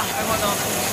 啊，开过头。